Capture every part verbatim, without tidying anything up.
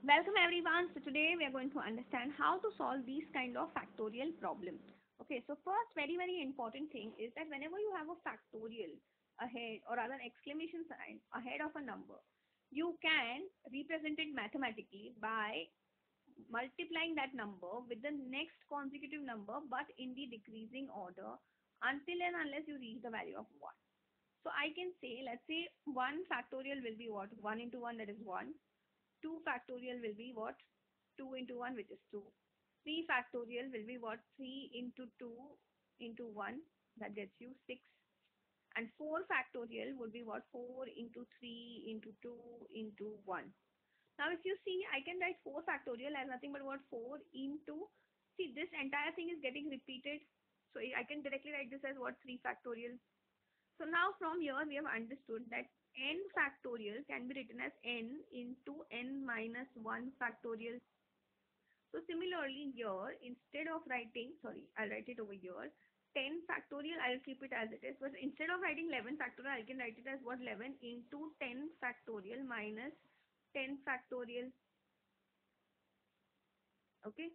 Welcome everyone. So today we are going to understand how to solve these kind of factorial problems. Okay, so first very very important thing is that whenever you have a factorial ahead or rather an exclamation sign ahead of a number, you can represent it mathematically by multiplying that number with the next consecutive number but in the decreasing order until and unless you reach the value of one. So I can say, let's say one factorial will be what? one into one, that is one. two factorial will be what? two into one, which is two. three factorial will be what? three into two into one, that gets you six. And four factorial would be what? four into three into two into one. Now if you see, I can write four factorial as nothing but what? four into, see this entire thing is getting repeated, so I can directly write this as what? three factorial. So now from here we have understood that n factorial can be written as n into n minus one factorial. So similarly here, instead of writing, sorry, I'll write it over here, ten factorial, I'll keep it as it is, but instead of writing eleven factorial, I can write it as what? eleven into ten factorial minus ten factorial. Okay,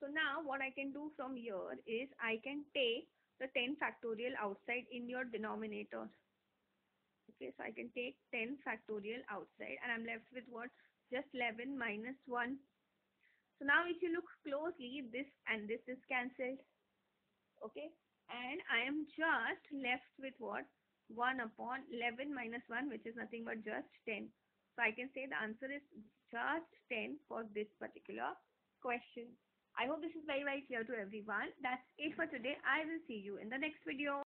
so now what I can do from here is I can take the ten factorial outside in your denominator. Okay, so I can take ten factorial outside and I'm left with what? Just eleven minus one. So now if you look closely, this and this is cancelled. Okay, and I am just left with what? one upon eleven minus one, which is nothing but just ten. So I can say the answer is just ten for this particular question. I hope this is very very clear to everyone. That's it for today. I will see you in the next video.